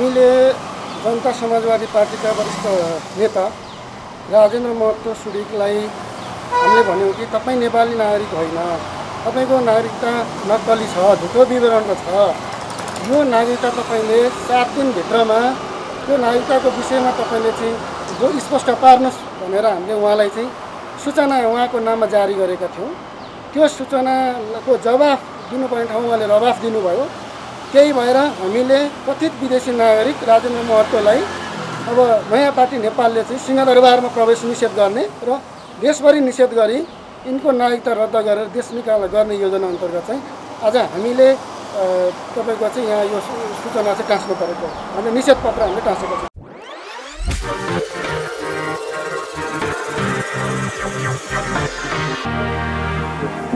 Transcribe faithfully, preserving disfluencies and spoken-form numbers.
हामीले जनता समाजवादी पार्टीका वरिष्ठ नेता राजेन्द्र महतो सुडीकलाई हामीले भन्यौं कि तपाई नेपाली नागरिक होइन, तपाईको नागरिकता नक्कली छ, झुटो विवरणमा छ। यो नागरिकता तपाईले सात दिन भित्रमा त्यो नागरिकताको विषयमा तपाईले चाहिँ जो स्पष्ट पार्नुस् भनेर हामीले उहाँलाई चाहिँ सूचना उहाँको नाममा जारी गरेका थियौं। त्यो सूचनाको जवाफ दिनुपर्ने ठाउँमा उहाँले जवाफ दिनुभयो। त्यही भएर हामीले कथित विदेशी नागरिक राजेन्द्र महतोलाई अब नयाँ पार्टी नेपालले चाहिँ सिंहदरबारमा प्रवेश निषेध गर्ने र देशभरि निषेध गरी इनको नागरिकता रद्द गरेर देश निकाल्न गर्ने योजना अन्तर्गत चाहिँ आज हामीले तपाईको चाहिँ यहाँ यो सूचना चाहिँ टाँस्नु परेको हो। हामीले निषेध पत्र हामीले टाँसेको छौँ।